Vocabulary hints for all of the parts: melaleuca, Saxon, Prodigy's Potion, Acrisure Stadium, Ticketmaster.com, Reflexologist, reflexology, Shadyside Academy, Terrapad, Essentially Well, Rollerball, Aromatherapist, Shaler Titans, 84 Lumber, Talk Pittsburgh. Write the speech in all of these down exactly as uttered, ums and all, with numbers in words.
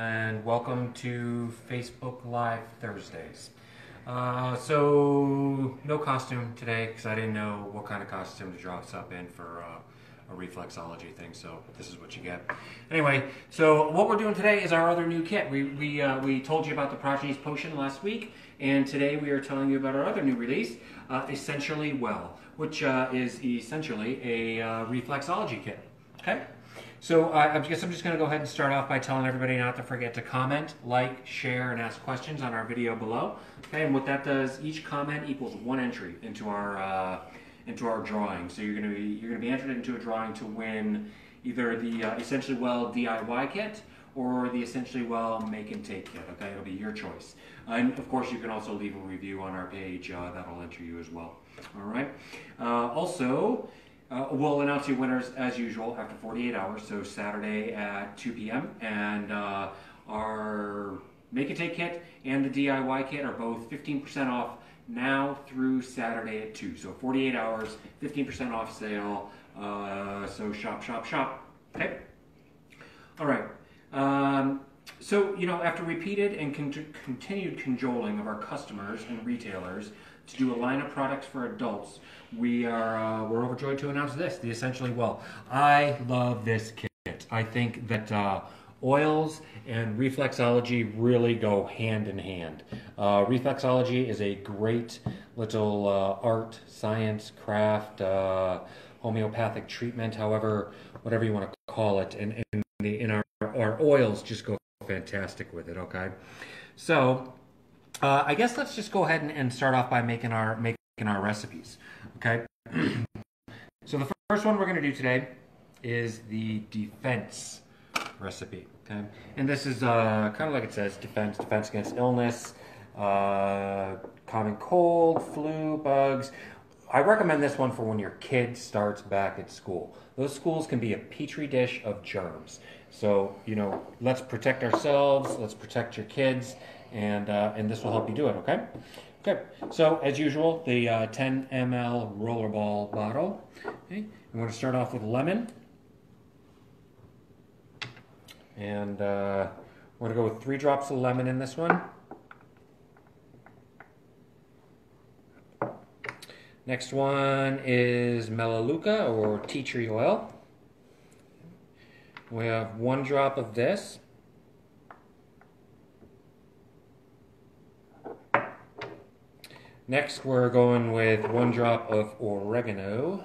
and welcome to Facebook Live Thursdays. Uh, so, no costume today because I didn't know what kind of costume to dress up in for uh, a reflexology thing, so this is what you get. Anyway, so what we're doing today is our other new kit. We, we, uh, we told you about the Prodigy's Potion last week, and today we are telling you about our other new release, uh, Essentially Well, which uh, is essentially a uh, reflexology kit. Okay? So uh, I guess I'm just going to go ahead and start off by telling everybody not to forget to comment, like, share, and ask questions on our video below. Okay, and what that does, each comment equals one entry into our uh, into our drawing. So you're going to be you're going to be entered into a drawing to win either the uh, Essentially Well D I Y kit or the Essentially Well Make and Take kit. Okay, it'll be your choice. And of course, you can also leave a review on our page. Uh, that'll enter you as well. All right. Uh, also. Uh, we'll announce your winners as usual after forty-eight hours, so Saturday at two P M And uh, our Make and Take kit and the D I Y kit are both fifteen percent off now through Saturday at two. So forty-eight hours, fifteen percent off sale. Uh, so shop, shop, shop. Okay? All right. Um, so, you know, after repeated and con continued cajoling of our customers and retailers to do a line of products for adults, we are uh, we're overjoyed to announce this, the Essentially Well. I love this kit. I think that uh, oils and reflexology really go hand in hand. Uh, reflexology is a great little uh, art, science, craft, uh, homeopathic treatment, however, whatever you want to call it. And, and the, in our, our oils just go fantastic with it, okay? So, Uh, I guess let's just go ahead and, and start off by making our making our recipes, okay? So the first one we're going to do today is the defense recipe, okay? And this is uh, kind of like it says, defense, defense against illness, uh, common cold, flu, bugs. I recommend this one for when your kid starts back at school. Those schools can be a petri dish of germs. So, you know, let's protect ourselves, let's protect your kids, and uh, and this will help you do it, okay? Okay, so as usual, the uh, ten M L rollerball bottle. Okay, we're gonna start off with lemon. And uh, we're gonna go with three drops of lemon in this one. Next one is melaleuca or tea tree oil. We have one drop of this. Next, we're going with one drop of oregano.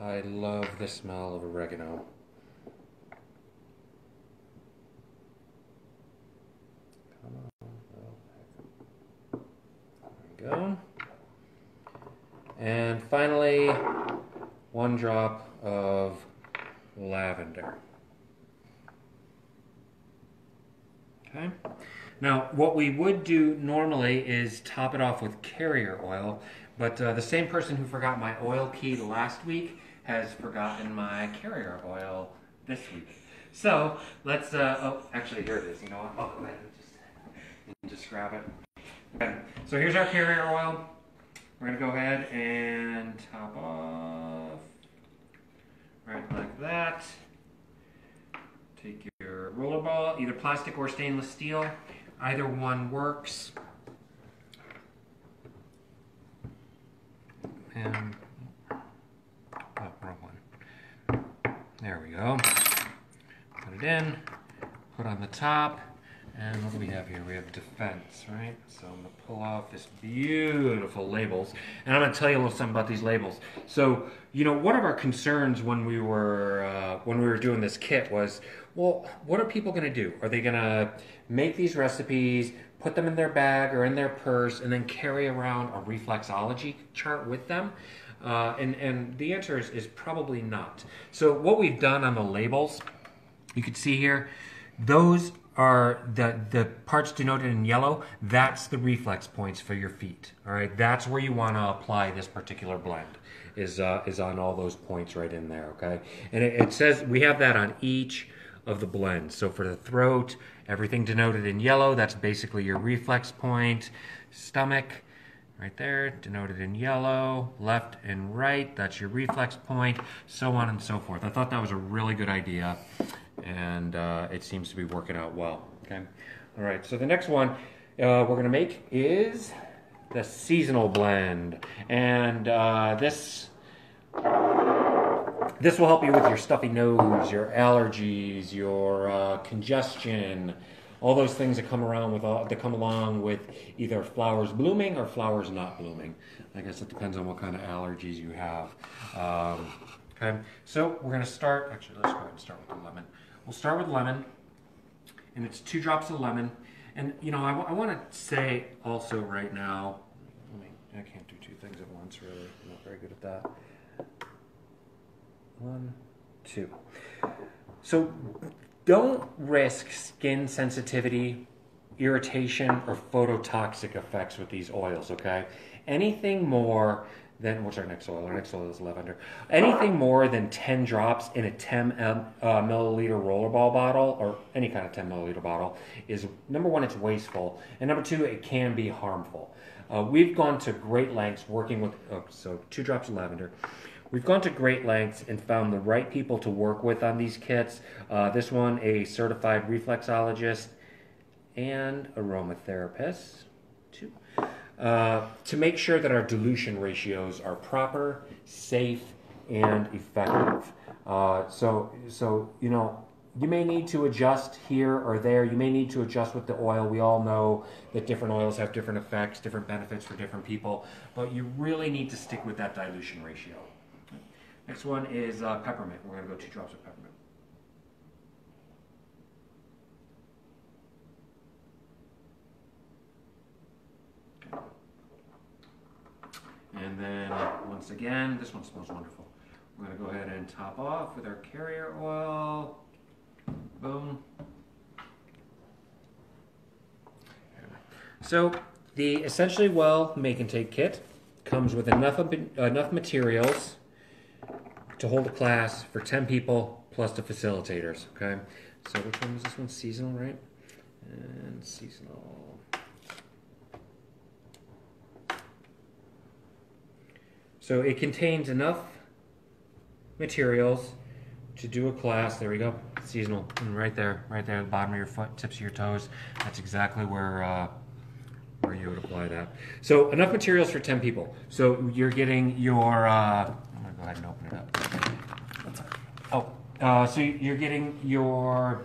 I love the smell of oregano. Come on. There we go. And finally, one drop of lavender. Okay. Now, what we would do normally is top it off with carrier oil, but uh, the same person who forgot my oil key last week has forgotten my carrier oil this week. So let's, uh, oh, actually here it is, you know what, I'll go ahead and just, and just grab it. Okay, so here's our carrier oil. We're gonna go ahead and top off right like that. Take your roller ball, either plastic or stainless steel. Either one works. And, oh, wrong one. There we go. Put it in, put on the top, and what do we have here? We have defense, right? So I'm gonna pull off this beautiful labels, and I'm gonna tell you a little something about these labels. So, you know, one of our concerns when we were uh, when we were doing this kit was, well, what are people gonna do? Are they gonna make these recipes, put them in their bag or in their purse, and then carry around a reflexology chart with them? Uh, and and the answer is is probably not. So what we've done on the labels, you can see here, those are the, the parts denoted in yellow, that's the reflex points for your feet, all right? That's where you wanna apply this particular blend, is, uh, is on all those points right in there, okay? And it, it says, we have that on each of the blends. So for the throat, everything denoted in yellow, that's basically your reflex point. Stomach, right there, denoted in yellow. Left and right, that's your reflex point, so on and so forth. I thought that was a really good idea. and uh, it seems to be working out well. Okay. All right, so the next one uh, we're going to make is the seasonal blend, and uh, this this will help you with your stuffy nose, your allergies, your uh, congestion, all those things that come around with all, that come along with either flowers blooming or flowers not blooming. I guess it depends on what kind of allergies you have. Um, okay, so we're going to start. Actually, let's go ahead and start with the lemon. We'll start with lemon, and it's two drops of lemon. And, you know, I, I want to say also right now, I mean, I can't do two things at once, really. I'm not very good at that. One, two. So don't risk skin sensitivity, irritation, or phototoxic effects with these oils, okay? Anything more than, what's our next oil? Our next oil is lavender. Anything more than ten drops in a ten milliliter rollerball bottle, or any kind of ten milliliter bottle, is, number one, it's wasteful, and number two, it can be harmful. Uh, we've gone to great lengths working with, oh, so two drops of lavender. We've gone to great lengths and found the right people to work with on these kits. Uh, this one, a certified reflexologist and aromatherapist, too. Uh, to make sure that our dilution ratios are proper, safe, and effective. Uh, so, so, you know, you may need to adjust here or there. You may need to adjust with the oil. We all know that different oils have different effects, different benefits for different people, but you really need to stick with that dilution ratio. Next one is uh, peppermint. We're going to go two drops of peppermint. And then, once again, this one smells wonderful. We're going to go ahead and top off with our carrier oil. Boom. So, the Essentially Well Make and Take Kit comes with enough, enough materials to hold a class for ten people plus the facilitators, okay? So, which one was this one? Seasonal, right? And seasonal. So it contains enough materials to do a class. There we go, seasonal, and right there, right there at the bottom of your foot, tips of your toes. That's exactly where uh, where you would apply that. So enough materials for ten people. So you're getting your. Uh, I'm gonna go ahead and open it up. Oh, uh, so you're getting your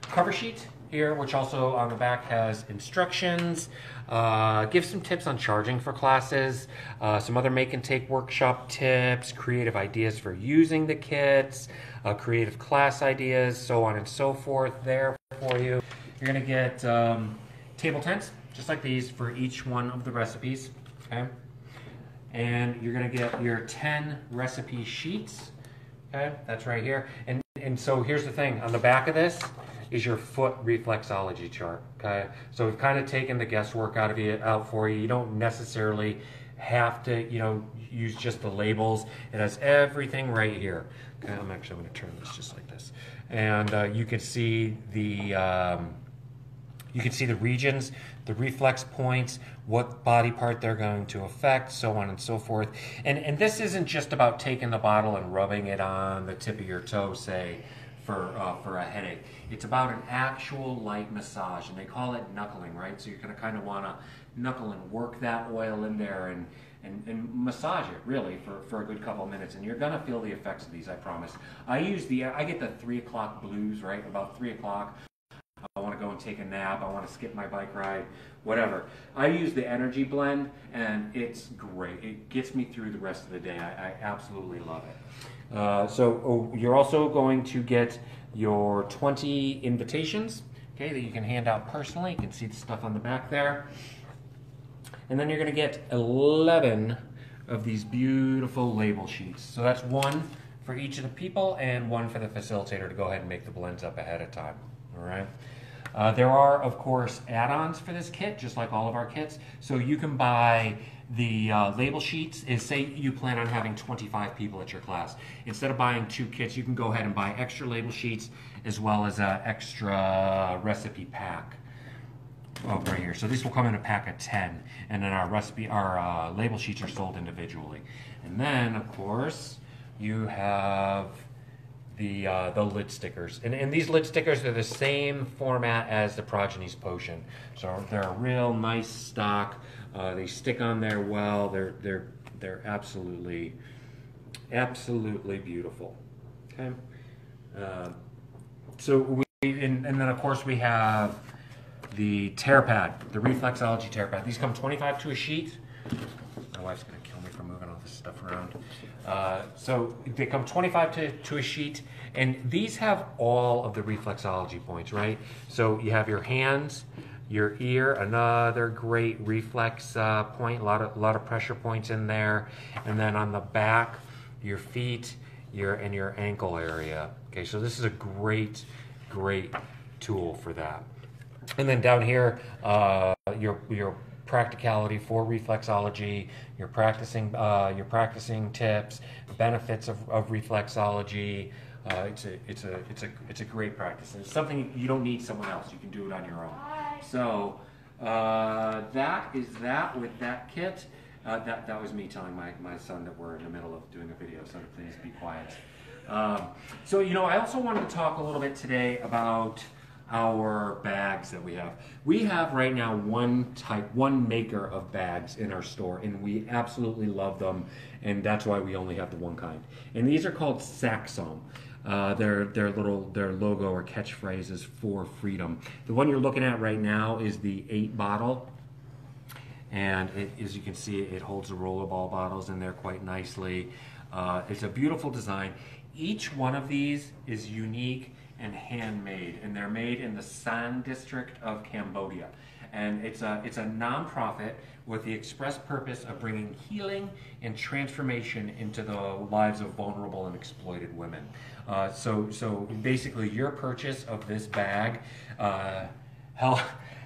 cover sheet here, which also on the back has instructions, uh, give some tips on charging for classes, uh, some other make and take workshop tips, creative ideas for using the kits, uh, creative class ideas, so on and so forth there for you. You're gonna get um, table tents, just like these, for each one of the recipes, okay? And you're gonna get your ten recipe sheets, okay? That's right here. And, and so here's the thing, on the back of this, is your foot reflexology chart, okay? So we've kind of taken the guesswork out of you, out for you. You don't necessarily have to, you know, use just the labels. It has everything right here. Okay, I'm actually gonna turn this just like this. And uh, you can see the, um, you can see the regions, the reflex points, what body part they're going to affect, so on and so forth. And, and this isn't just about taking the bottle and rubbing it on the tip of your toe, say, For, uh, for a headache. It's about an actual light massage, and they call it knuckling, right? So you're going to kind of want to knuckle and work that oil in there and, and, and massage it, really, for, for a good couple of minutes. And you're going to feel the effects of these, I promise. I use the, I get the three o'clock blues, right? About three o'clock, I want to go and take a nap, I want to skip my bike ride, whatever. I use the energy blend, and it's great. It gets me through the rest of the day. I, I absolutely love it. Uh, so oh, you're also going to get your twenty invitations, okay, that you can hand out personally. You can see the stuff on the back there. And then you're going to get eleven of these beautiful label sheets. So that's one for each of the people and one for the facilitator to go ahead and make the blends up ahead of time, all right? Uh, there are, of course, add-ons for this kit, just like all of our kits. So you can buy the uh, label sheets, is say you plan on having twenty-five people at your class. Instead of buying two kits, you can go ahead and buy extra label sheets as well as an extra recipe pack. Oh, right here. So this will come in a pack of ten, and then our recipe, our uh, label sheets are sold individually. And then, of course, you have the uh, the lid stickers. And, and these lid stickers are the same format as the Prodigy's Potion. So they're a real nice stock. Uh, they stick on there well. They're they're they're absolutely absolutely beautiful. Okay. Uh, so we and, and then of course we have the Terrapad, the Reflexology Terrapad. These come twenty-five to a sheet. My wife's gonna kill me for moving all this stuff around. Uh, so they come twenty-five to, to a sheet, and these have all of the reflexology points, right? So you have your hands, your ear, another great reflex uh, point, a lot of, lot of pressure points in there, and then on the back, your feet, your and your ankle area. Okay, so this is a great, great tool for that. And then down here, uh, your your practicality for reflexology, your practicing uh, your practicing tips, benefits of, of reflexology. Uh, it's a it's a it's a it's a great practice. And it's something you don't need someone else. You can do it on your own. So uh, that is that with that kit. Uh, that that was me telling my my son that we're in the middle of doing a video. So please be quiet. Um, so you know, I also wanted to talk a little bit today about our bags that we have. We have right now one type, one maker of bags in our store, and we absolutely love them, and that's why we only have the one kind. And these are called Saxon. Uh, their their little their logo or catchphrase is for freedom. The one you're looking at right now is the eight bottle, and it, as you can see, it holds the rollerball bottles in there quite nicely. Uh, it's a beautiful design. Each one of these is unique and handmade, and they're made in the San district of Cambodia. And it's a, it's a nonprofit with the express purpose of bringing healing and transformation into the lives of vulnerable and exploited women. Uh, so, so basically your purchase of this bag uh, help,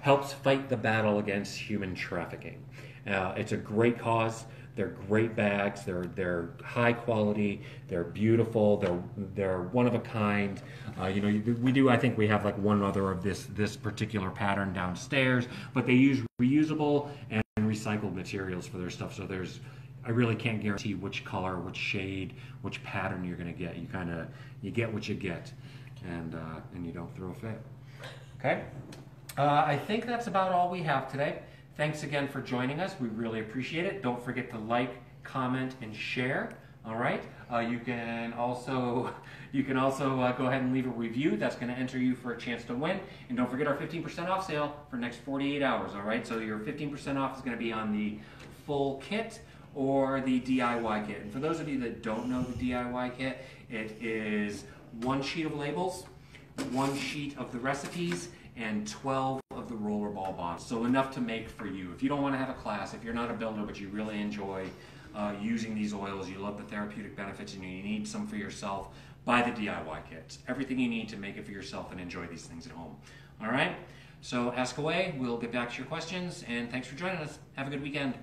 helps fight the battle against human trafficking. Uh, it's a great cause. They're great bags. They're they're high quality. They're beautiful. They're they're one of a kind. Uh, you know, we do. I think we have like one other of this this particular pattern downstairs. But they use reusable and recycled materials for their stuff. So there's, I really can't guarantee which color, which shade, which pattern you're gonna get. You kind of you get what you get, and uh, and you don't throw a fit. Okay. Uh, I think that's about all we have today. Thanks again for joining us. We really appreciate it. Don't forget to like, comment, and share. All right. Uh, you can also you can also uh, go ahead and leave a review. That's going to enter you for a chance to win. And don't forget our fifteen percent off sale for the next forty-eight hours. All right. So your fifteen percent off is going to be on the full kit or the D I Y kit. And for those of you that don't know the D I Y kit, it is one sheet of labels, one sheet of the recipes, and twelve of the rollerball bottles, so enough to make for you. If you don't want to have a class, if you're not a builder but you really enjoy uh, using these oils, you love the therapeutic benefits and you need some for yourself, buy the D I Y kits. Everything you need to make it for yourself and enjoy these things at home. All right, so ask away. We'll get back to your questions, and thanks for joining us. Have a good weekend.